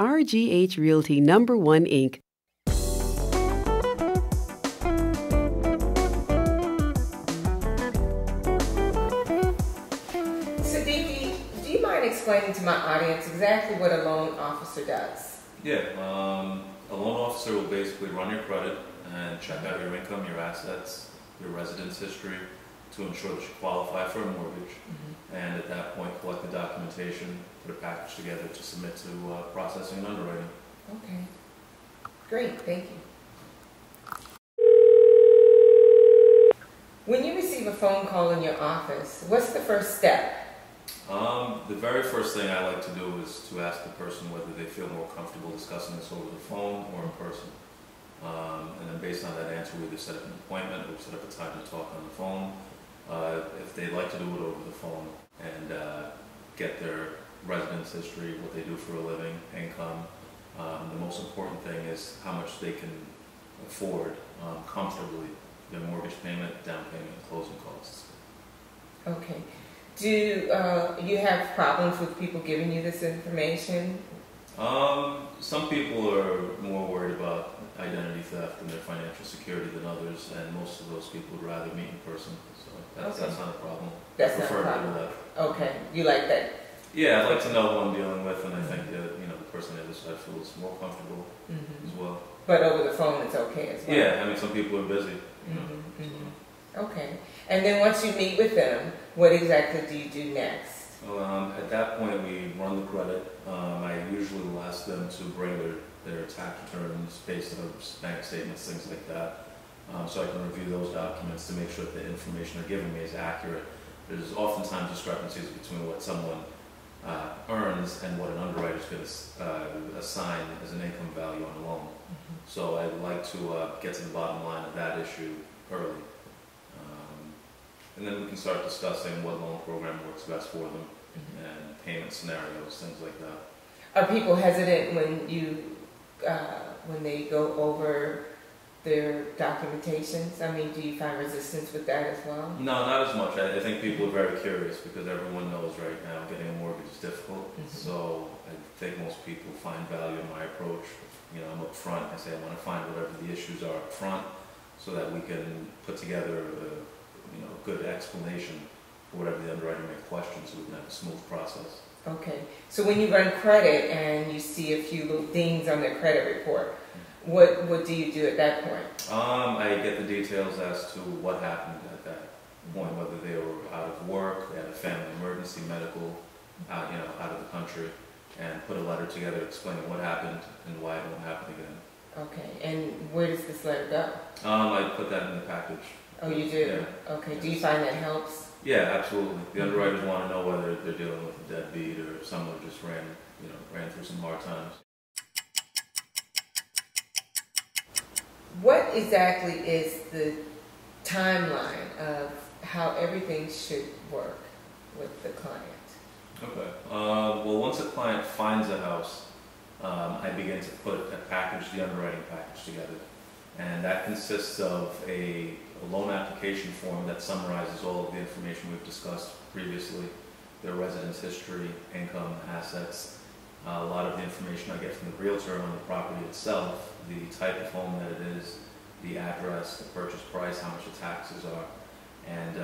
RGH Realty Number One, Inc. Siddiqui, do you mind explaining to my audience exactly what a loan officer does? Yeah, a loan officer will basically run your credit and check out your income, your assets, your residence history to ensure that you qualify for a mortgage, and at that point collect the documentation, put a package together to submit to processing and underwriting. Okay, great, thank you. When you receive a phone call in your office, what's the first step? The very first thing I like to do is to ask the person whether they feel more comfortable discussing this over the phone or in person. And then based on that answer, we either set up an appointment or set up a time to talk on the phone. If they'd like to do it over the phone and get their residence history, what they do for a living, income. The most important thing is how much they can afford comfortably, their mortgage payment, down payment, and closing costs. Okay. Do you have problems with people giving you this information? Some people are more worried about identity theft and their financial security than others, and most of those people would rather meet in person. So that's not a problem. That's not a problem. Okay, you like that? Yeah, I like to know who I'm dealing with, and I think that, you know, the person on the other side feels more comfortable as well. But over the phone, it's okay as well. Yeah, I mean, some people are busy. You know, so. Okay, and then once you meet with them, what exactly do you do next? Well, at that point, we run the credit. I usually will ask them to bring their tax returns, pay stubs, bank statements, things like that, so I can review those documents to make sure that the information they're giving me is accurate. There's oftentimes discrepancies between what someone earns and what an underwriter is going to assign as an income value on a loan. So I'd like to get to the bottom line of that issue early. And then we can start discussing what loan program works best for them and payment scenarios, things like that. Are people hesitant when you when they go over their documentations? I mean, do you find resistance with that as well? No, not as much. I think people are very curious because everyone knows right now getting a mortgage is difficult. So I think most people find value in my approach. You know, I'm up front. I say I want to find whatever the issues are up front so that we can put together you know, good explanation for whatever the underwriter may question, so we can have a smooth process. Okay. So when you run credit and you see a few little dings on their credit report, what do you do at that point? I get the details as to what happened at that point, whether they were out of work, they had a family emergency, medical, you know, out of the country, and put a letter together explaining what happened and why it won't happen again. Okay. And where does this letter go? I put that in the package. Oh, you do? Yeah. Okay. Yes. Do you find that helps? Yeah, absolutely. The underwriters want to know whether they're dealing with a deadbeat or someone just ran through some hard times. What exactly is the timeline of how everything should work with the client? Okay. Well, once a client finds a house, I begin to put a package, the underwriting package, together. And that consists of a loan application form that summarizes all of the information we've discussed previously, their residence history, income, assets, a lot of the information I get from the realtor on the property itself, the type of home that it is, the address, the purchase price, how much the taxes are, and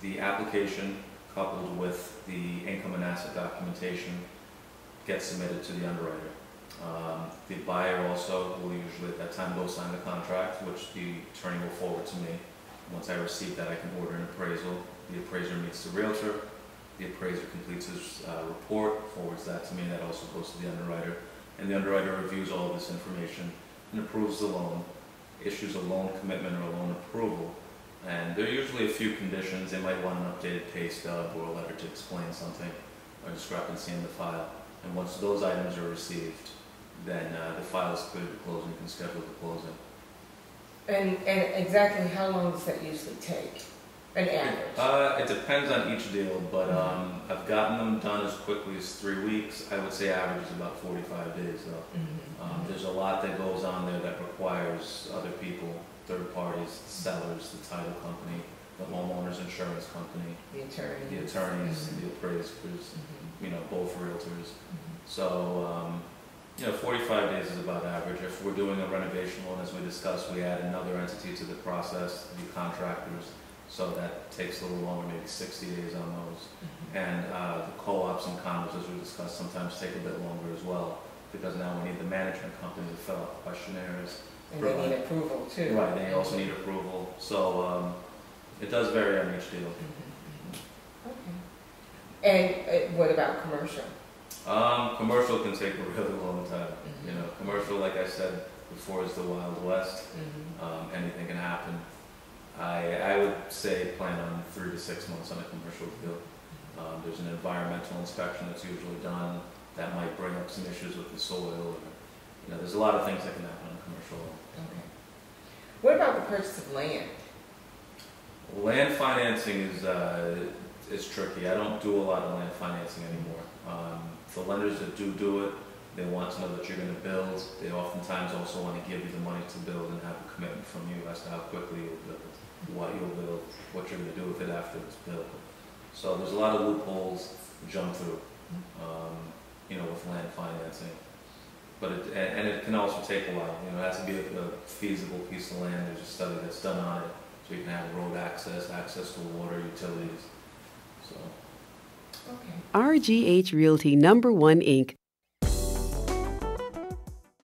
the application coupled with the income and asset documentation gets submitted to the underwriter. The buyer also will usually at that time go sign the contract, which the attorney will forward to me. Once I receive that, I can order an appraisal. The appraiser meets the realtor. The appraiser completes his report, forwards that to me. That also goes to the underwriter. And the underwriter reviews all of this information and approves the loan, issues a loan commitment or a loan approval. And there are usually a few conditions. They might want an updated pay stub or a letter to explain something or discrepancy in the file. And once those items are received, then the file is cleared to close and you can schedule the closing. And exactly how long does that usually take? An average? It depends on each deal, but I've gotten them done as quickly as 3 weeks. I would say average is about 45 days, though. There's a lot that goes on there that requires other people, third parties, the sellers, the title company, the homeowner's insurance company, the attorneys, the appraisers, you know, both realtors. So you know, 45 days is about average. If we're doing a renovation loan, as we discussed, we add another entity to the process, new contractors, so that takes a little longer, maybe 60 days on those. Mm-hmm. And the co-ops and condos, as we discussed, sometimes take a bit longer as well, because now we need the management company to fill out questionnaires. And they need approval too. Right, they also need approval. So it does vary on each deal. Mm-hmm. Okay. And what about commercial? Commercial can take a really long time. Mm-hmm. You know, commercial, like I said before, is the Wild West. Mm-hmm. Anything can happen. I would say plan on 3 to 6 months on a commercial deal. There's an environmental inspection that's usually done that might bring up some issues with the soil. Or, you know, there's a lot of things that can happen on a commercial. Okay. What about the purchase of land? Land financing is tricky. I don't do a lot of land financing anymore. The lenders that do it, they want to know that you're going to build. They oftentimes also want to give you the money to build and have a commitment from you as to how quickly you'll build, what you'll build, what you're going to do with it after it's built. So there's a lot of loopholes to jump through, you know, with land financing. But it, and it can also take a while. You know, it has to be a feasible piece of land. There's a study that's done on it, so you can have road access, access to water, utilities. So. Okay. RGH Realty Number One, Inc.